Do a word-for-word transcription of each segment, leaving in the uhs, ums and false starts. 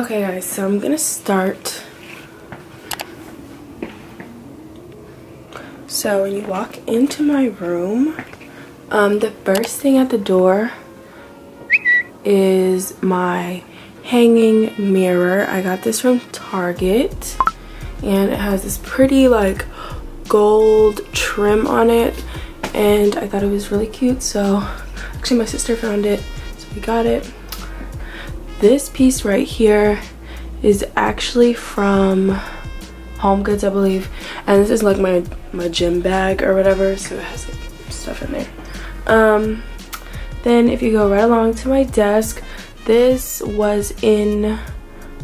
Okay guys, so I'm gonna start. So when you walk into my room, um, the first thing at the door is my hanging mirror. I got this from Target and it has this pretty like gold trim on it and I thought it was really cute, so actually my sister found it, so we got it. This piece right here is actually from Home Goods, I believe, and this is like my my gym bag or whatever, so it has like stuff in there. Um, then if you go right along to my desk, this was in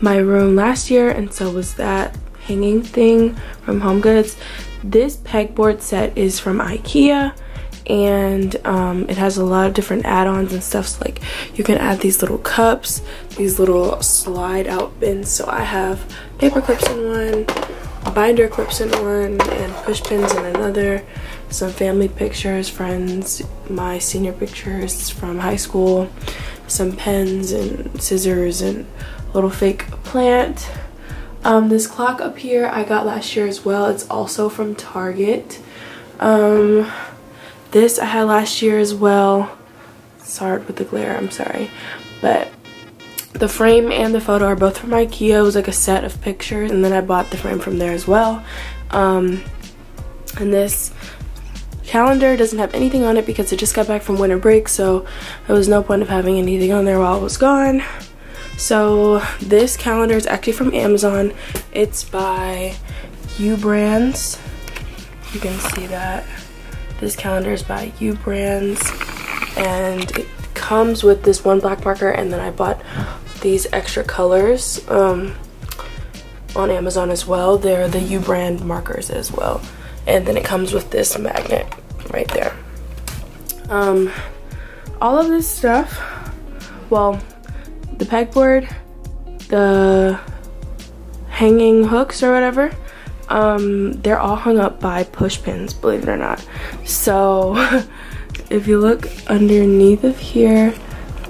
my room last year, and so was that hanging thing from Home Goods. This pegboard set is from IKEA. And um, it has a lot of different add-ons and stuff, so like you can add these little cups, these little slide out bins, so I have paper clips in one, binder clips in one, and push pins in another, some family pictures, friends, my senior pictures from high school, some pens and scissors and a little fake plant. Um, this clock up here I got last year as well, it's also from Target. Um, This I had last year as well. It's hard with the glare, I'm sorry. But the frame and the photo are both from IKEA. It was like a set of pictures, and then I bought the frame from there as well. Um, and this calendar doesn't have anything on it because it just got back from winter break, so there was no point of having anything on there while I was gone. So this calendar is actually from Amazon. It's by L-brands. You can see that. This calendar is by L-brands and it comes with this one black marker, and then I bought these extra colors um, on Amazon as well. They're the L-brand markers as well. And then it comes with this magnet right there. Um, all of this stuff, well, the pegboard, the hanging hooks or whatever, Um, they're all hung up by push pins, believe it or not. So if you look underneath of here,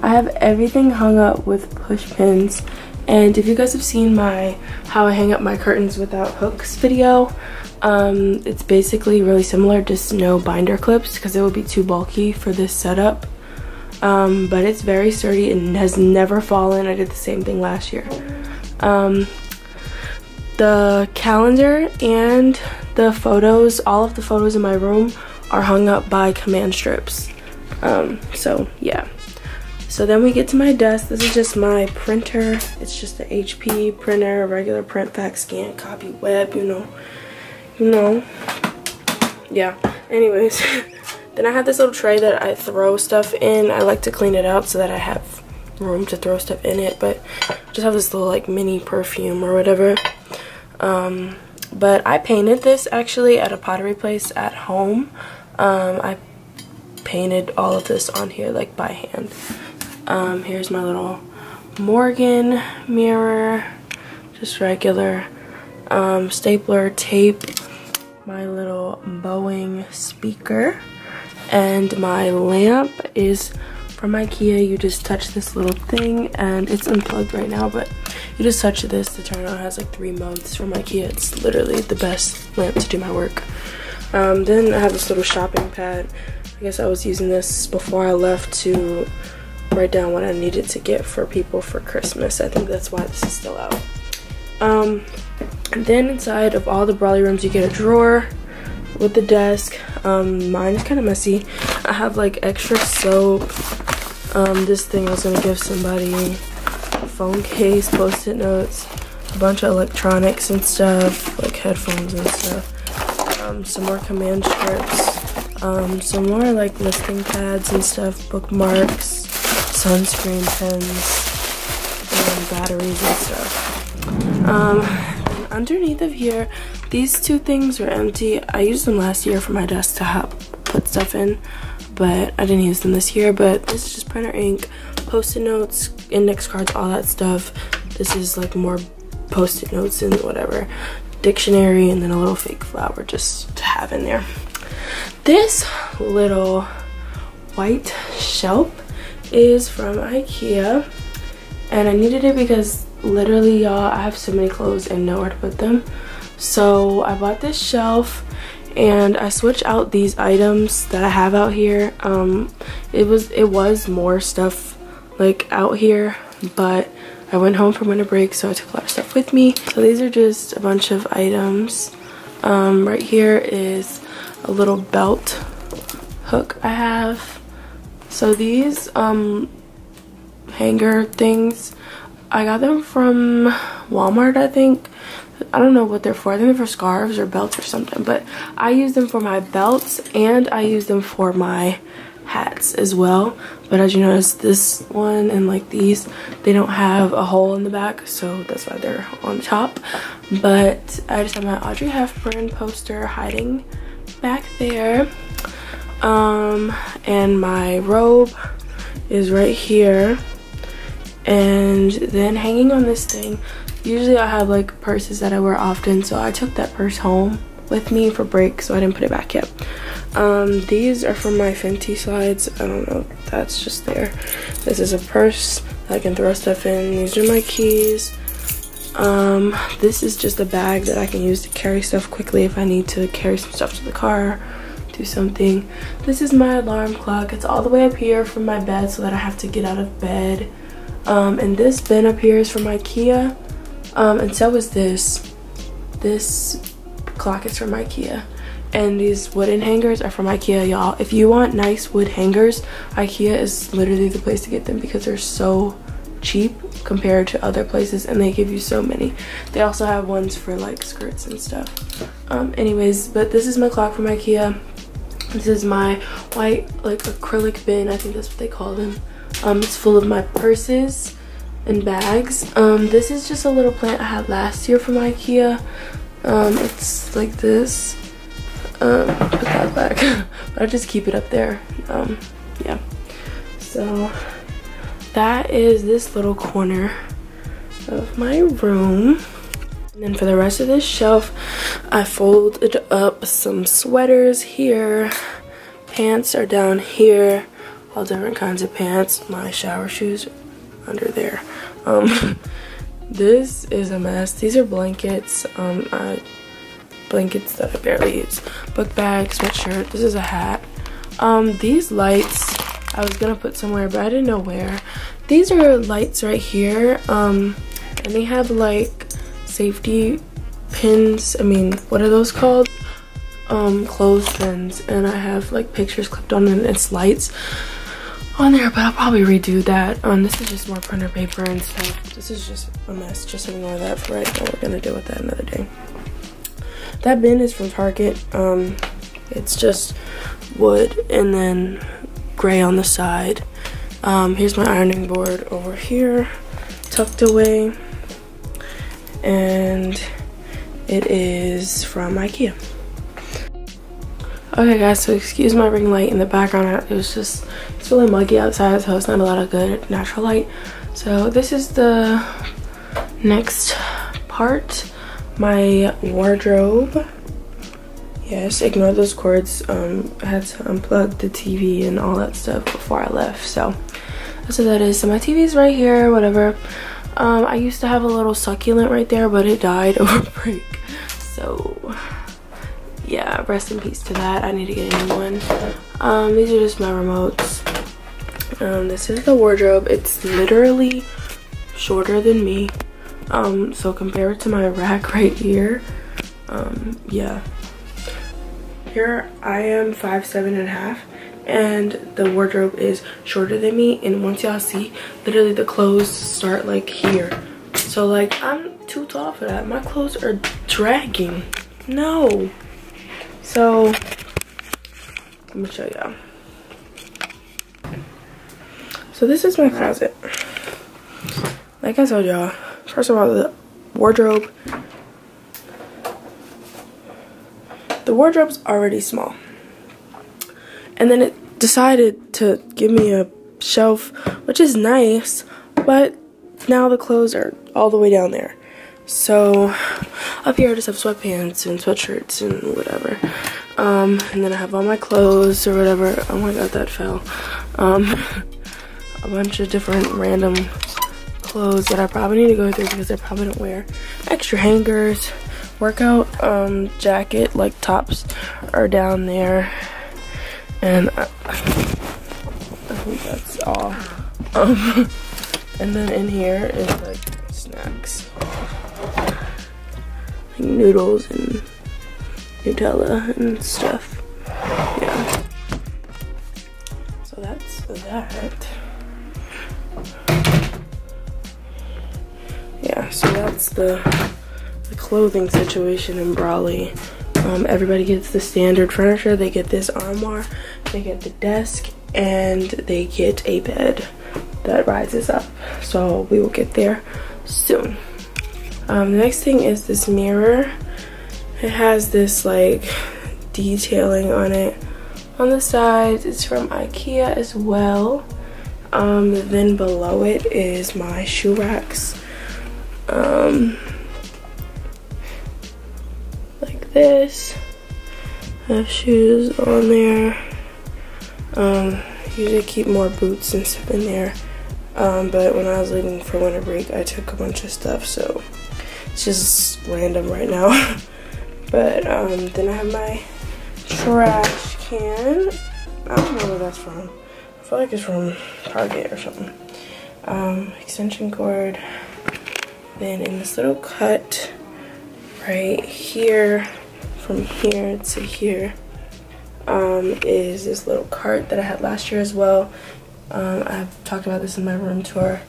I have everything hung up with push pins. And if you guys have seen my how I hang up my curtains without hooks video, um, it's basically really similar, just no binder clips because it would be too bulky for this setup. Um, but it's very sturdy and has never fallen. I did the same thing last year. Um, The calendar and the photos, all of the photos in my room are hung up by command strips. Um, so yeah. So then we get to my desk. This is just my printer. It's just the H P printer, regular print, fax, scan, copy, web, you know. You know. Yeah. Anyways. Then I have this little tray that I throw stuff in. I like to clean it out so that I have room to throw stuff in it, but just have this little like mini perfume or whatever. Um, but I painted this actually at a pottery place at home. Um, I painted all of this on here like by hand. Um, here's my little Morgan mirror, just regular um, stapler tape, my little Boeing speaker, and my lamp is from IKEA. You just touch this little thing and it's unplugged right now, but you just touch this to turn on. It has like three modes from IKEA. It's literally the best lamp to do my work. Um, then I have this little shopping pad. I guess I was using this before I left to write down what I needed to get for people for Christmas. I think that's why this is still out. Um, and then inside of all the Brawley rooms you get a drawer with the desk. Um, mine's kind of messy. I have like extra soap. Um, this thing I was gonna give somebody. Phone case, post-it notes, a bunch of electronics and stuff, like headphones and stuff, um, some more command strips, um, some more like listing pads and stuff, bookmarks, sunscreen pens, and batteries and stuff. Um, and underneath of here, these two things are empty. I used them last year for my desk to hop, put stuff in, but I didn't use them this year, but this is just printer ink, post-it notes, index cards, all that stuff. This is like more post-it notes and whatever, dictionary, and then a little fake flower just to have in there. This little white shelf is from IKEA, and I needed it because literally, y'all, I have so many clothes and nowhere to put them. So I bought this shelf and I switched out these items that I have out here. Um, it was it was more stuff like out here, but I went home from winter break, so I took a lot of stuff with me. So these are just a bunch of items. Um, right here is a little belt hook I have. So these um, hanger things, I got them from Walmart, I think. I don't know what they're for. I think they're for scarves or belts or something, but I use them for my belts and I use them for my hats as well. But as you notice, this one and like these, they don't have a hole in the back, so that's why they're on top. But I just have my Audrey Hepburn poster hiding back there. Um, and my robe is right here. And then hanging on this thing, usually I have like purses that I wear often, so I took that purse home with me for break, so I didn't put it back yet. Um, these are from my Fenty slides. I don't know, that's just there. This is a purse that I can throw stuff in. These are my keys. Um, this is just a bag that I can use to carry stuff quickly if I need to carry some stuff to the car, do something. This is my alarm clock. It's all the way up here from my bed so that I have to get out of bed. Um, and this bin up here is from IKEA. Um, and so is this. This clock is from IKEA. And these wooden hangers are from IKEA, y'all. If you want nice wood hangers, IKEA is literally the place to get them because they're so cheap compared to other places and they give you so many. They also have ones for like skirts and stuff. Um, anyways, but this is my clock from IKEA. This is my white like acrylic bin, I think that's what they call them. Um, it's full of my purses and bags. Um, this is just a little plant I had last year from IKEA. Um, it's like this. Um, put that back. But I just keep it up there. Um, yeah. So that is this little corner of my room. And then for the rest of this shelf, I folded up some sweaters here. Pants are down here. All different kinds of pants. My shower shoes under there. Um, this is a mess. These are blankets. Um, I, blankets that I barely use. Book bag, sweatshirt. This is a hat. Um, these lights I was gonna put somewhere, but I didn't know where. These are lights right here. Um, and they have like safety pins. I mean, what are those called? Um, clothespins. And I have like pictures clipped on and it's lights on there, but I'll probably redo that. Um, this is just more printer paper and stuff. This is just a mess. Just ignore that for right now. We're gonna deal with that another day. That bin is from Target. Um, it's just wood and then gray on the side. Um, here's my ironing board over here, tucked away. And it is from IKEA. Okay guys, so excuse my ring light in the background. It was just, it's really muggy outside, so it's not a lot of good natural light. So this is the next part, my wardrobe. Yes, ignore those cords. Um, I had to unplug the T V and all that stuff before I left, so that's what that is. So my T V's right here, whatever. Um, I used to have a little succulent right there, but it died over break, so... yeah, rest in peace to that. I need to get a new one. Um, these are just my remotes. Um, this is the wardrobe. It's literally shorter than me. Um, so compared to my rack right here, um, yeah. Here I am five seven and a half, and the wardrobe is shorter than me. And once y'all see, literally the clothes start like here. So like, I'm too tall for that. My clothes are dragging. No. So, let me show y'all. So this is my closet. Like I told y'all, first of all, the wardrobe. The wardrobe's already small. And then it decided to give me a shelf, which is nice, but now the clothes are all the way down there. So up here I just have sweatpants and sweatshirts and whatever. Um, and then I have all my clothes or whatever. Oh my god, that fell. Um, a bunch of different random clothes that I probably need to go through because I probably don't wear. Extra hangers, workout um, jacket, like tops are down there. And I, I think that's all. Um, and then in here is like snacks. Like noodles and Nutella and stuff. Yeah. So that's that. Yeah, so that's the, the clothing situation in Brawley. Um, everybody gets the standard furniture. They get this armoire, they get the desk, and they get a bed that rises up. So we will get there soon. Um, the next thing is this mirror. It has this like detailing on it on the sides. It's from IKEA as well. Um, then below it is my shoe racks. Um, like this. I have shoes on there. Um, usually keep more boots and stuff in there. Um, but when I was leaving for winter break, I took a bunch of stuff, so it's just random right now. But um, then I have my trash can. I don't know where that's from. I feel like it's from Target or something. Um, extension cord. Then in this little cut right here, from here to here, um, is this little cart that I had last year as well. Um, I've talked about this in my room tour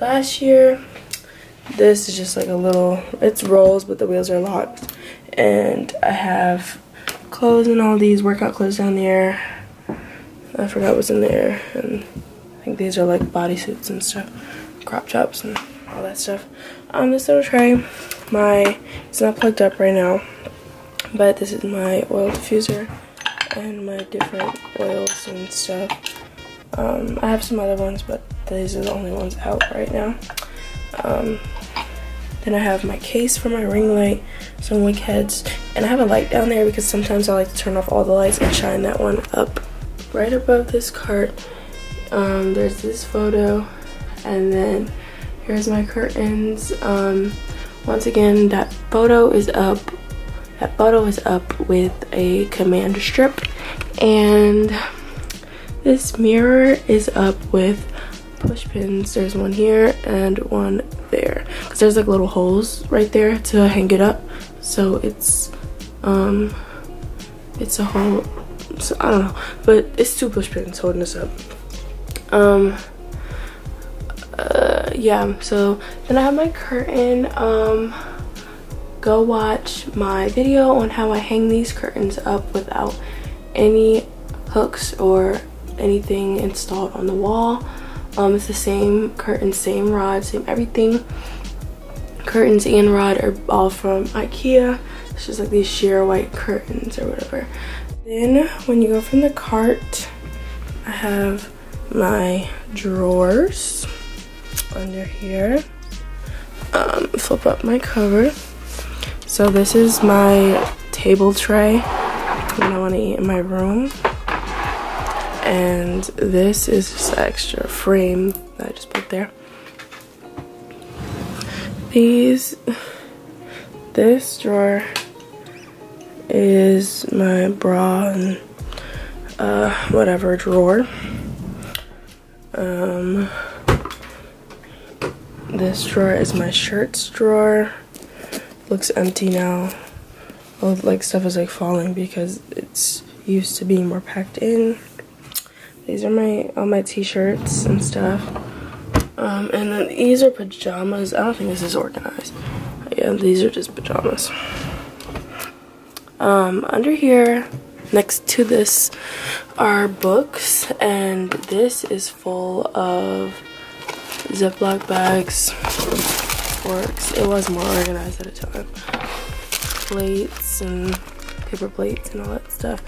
last year. This is just like a little, it's rolls but the wheels are locked. And I have clothes and all these workout clothes down there. I forgot what's in there. And I think these are like bodysuits and stuff, crop tops and all that stuff. Um, this little tray, my, it's not plugged up right now, but this is my oil diffuser and my different oils and stuff. Um, I have some other ones, but these are the only ones out right now. Um, then I have my case for my ring light, some wig heads, and I have a light down there because sometimes I like to turn off all the lights and shine that one up. Right above this cart, um, there's this photo, and then here's my curtains. Um, once again, that photo is up. That photo is up with a commander strip, and this mirror is up with push pins. There's one here and one there, because there's like little holes right there to hang it up. So it's um, it's a whole. So I don't know, but it's two push pins holding this up. Um. Uh, yeah, so then I have my curtain. Um, go watch my video on how I hang these curtains up without any hooks or anything installed on the wall. Um, it's the same curtain, same rod, same everything. Curtains and rod are all from IKEA. It's just like these sheer white curtains or whatever. Then when you go from the cart, I have my drawers under here. Um, flip up my cover. So this is my table tray when I want to eat in my room. And this is just an extra frame that I just put there. These, this drawer is my bra and uh, whatever drawer. Um, this drawer is my shirts drawer. Looks empty now. All like stuff is like falling because it's used to being more packed in. These are my all my t-shirts and stuff. Um, and then these are pajamas. I don't think this is organized. Yeah, these are just pajamas. Um, under here, next to this, are books, and this is full of Ziploc bags, forks. It was more organized at a time. Plates and paper plates and all that stuff.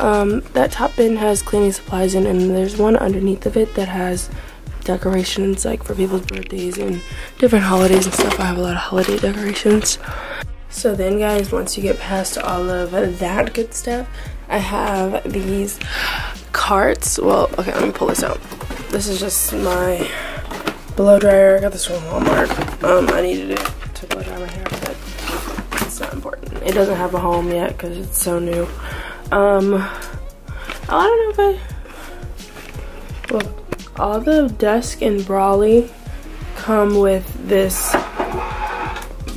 Um, that top bin has cleaning supplies in, and there's one underneath of it that has decorations like for people's birthdays and different holidays and stuff. I have a lot of holiday decorations. So then guys, once you get past all of that good stuff, I have these carts. Well, okay, let me pull this out. This is just my blow dryer. I got this from Walmart. Um, I needed it to blow dry my hair, but it's not important. It doesn't have a home yet because it's so new. Um, I don't know if I, well, all the desk and brolly come with this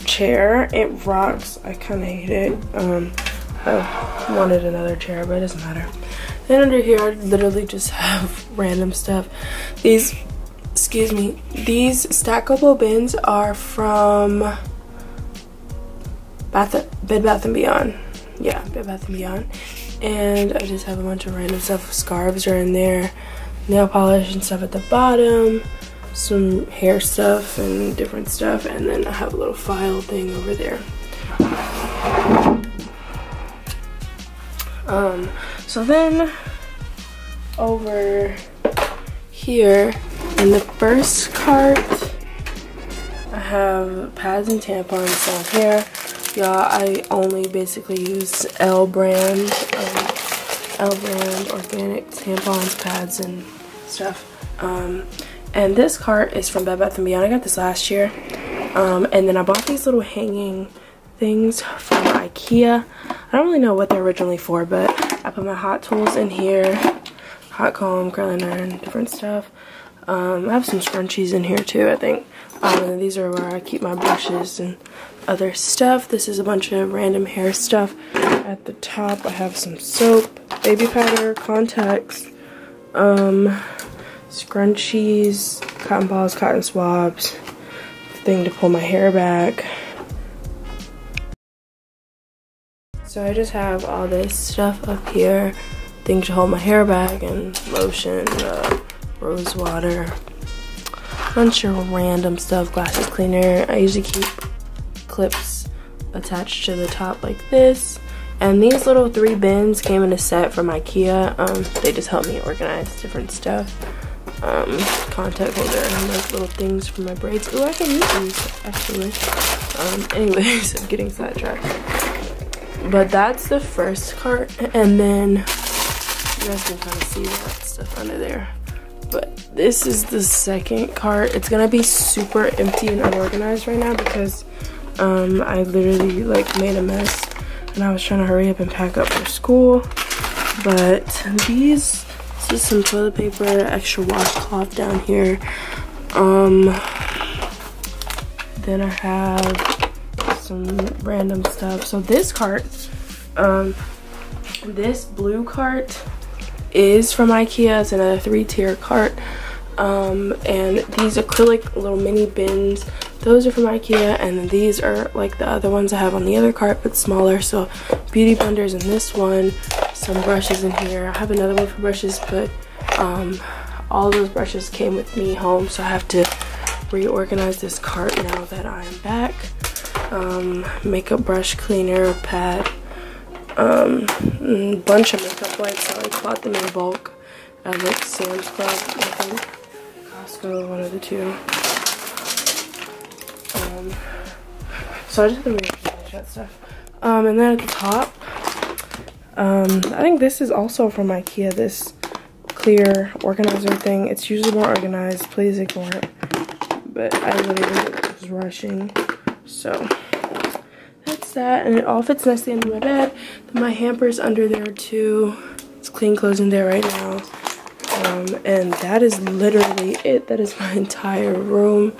chair. It rocks. I kind of hate it. Um, I wanted another chair, but it doesn't matter. Then under here, I literally just have random stuff. These, excuse me, these stackable bins are from Bath, Bed Bath and Beyond. Yeah, Bed Bath and Beyond. And I just have a bunch of random stuff. Scarves are in there. Nail polish and stuff at the bottom. Some hair stuff and different stuff. And then I have a little file thing over there. Um, so then over here in the first cart, I have pads and tampons down here. Y'all, I only basically use L-brand, um, L-brand organic tampons, pads, and stuff. Um, and this cart is from Bed Bath and Beyond. I got this last year. Um, and then I bought these little hanging things from IKEA. I don't really know what they're originally for, but I put my hot tools in here. Hot comb, curling iron, different stuff. Um, I have some scrunchies in here too, I think. Um, and these are where I keep my brushes and other stuff. This is a bunch of random hair stuff. At the top I have some soap, baby powder, contacts, um, scrunchies, cotton balls, cotton swabs, thing to pull my hair back. So I just have all this stuff up here, things to hold my hair back, and lotion, uh, rose water, bunch of random stuff, glasses cleaner. I usually keep clips attached to the top like this, and these little three bins came in a set from IKEA. Um, they just help me organize different stuff. Um, contact holder and those little things for my braids. Ooh, I can use these actually. Um, anyways, I'm getting sidetracked. But that's the first cart, and then you guys can kind of see that stuff under there. But this is the second cart. It's gonna be super empty and unorganized right now because Um, I literally like made a mess and I was trying to hurry up and pack up for school. But these, this is some toilet paper, extra washcloth down here. Um, then I have some random stuff. So this cart, um, this blue cart is from IKEA. It's another three tier cart. Um, and these acrylic little mini bins, those are from IKEA, and these are like the other ones I have on the other cart but smaller. So beauty blenders in this one, some brushes in here. I have another one for brushes, but um, all those brushes came with me home, so I have to reorganize this cart now that I'm back. Um, makeup brush, cleaner, pad, um, bunch of makeup wipes. I like bought them in bulk at like Sam's Club, I think, Costco, one of the two. Um, so I just have to rearrange that stuff. Um, and then at the top, um, I think this is also from IKEA, this clear organizer thing. It's usually more organized, please ignore it. But I literally was rushing. So that's that. And it all fits nicely under my bed. Then my hamper's under there too. It's clean clothes in there right now. Um, and that is literally it. That is my entire room.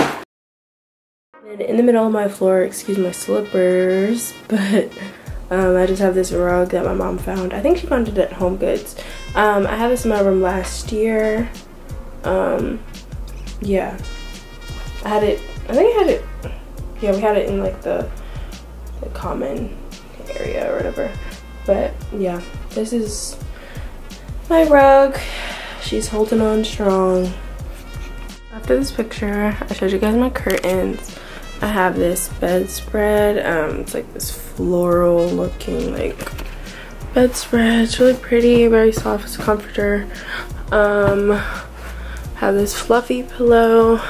In the middle of my floor, excuse my slippers, but um, I just have this rug that my mom found. I think she found it at Home Goods. Um, I had this in my room last year. Um, yeah. I had it, I think I had it, yeah, we had it in like the, the common area or whatever. But yeah, this is my rug. She's holding on strong. After this picture, I showed you guys my curtains. I have this bedspread, um, it's like this floral looking like bedspread. It's really pretty, very soft, it's a comforter. Um, have this fluffy pillow.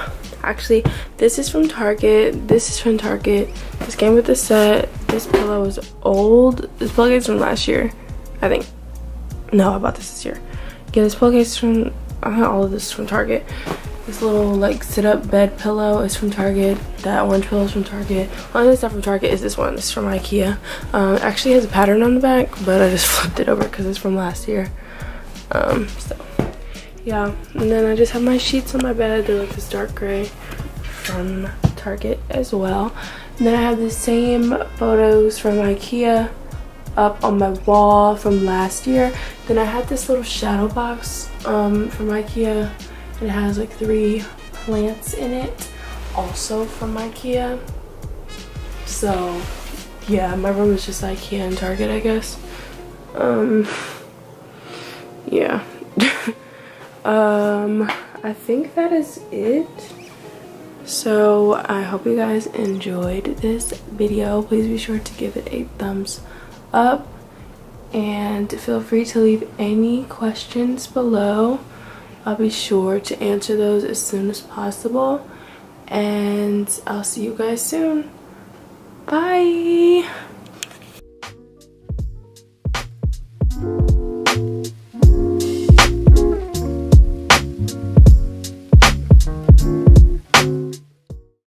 Actually, this is from Target, this is from Target. This came with the set. This pillow is old. This pillow case is from last year, I think. No, I bought this this year. Yeah, this pillow case is from, I got all of this from Target. This little like sit-up bed pillow is from Target. That orange pillow is from Target. One of the stuff from Target is this one. It's from Ikea. Um, it actually has a pattern on the back, but I just flipped it over because it's from last year. Um, so yeah, and then I just have my sheets on my bed. They're like this dark gray from Target as well. And then I have the same photos from Ikea up on my wall from last year. Then I had this little shadow box um, from Ikea. It has like three plants in it, also from Ikea. So yeah, my room is just Ikea and Target, I guess. Um, yeah. um, I think that is it. So I hope you guys enjoyed this video. Please be sure to give it a thumbs up and feel free to leave any questions below. I'll be sure to answer those as soon as possible, and I'll see you guys soon. Bye.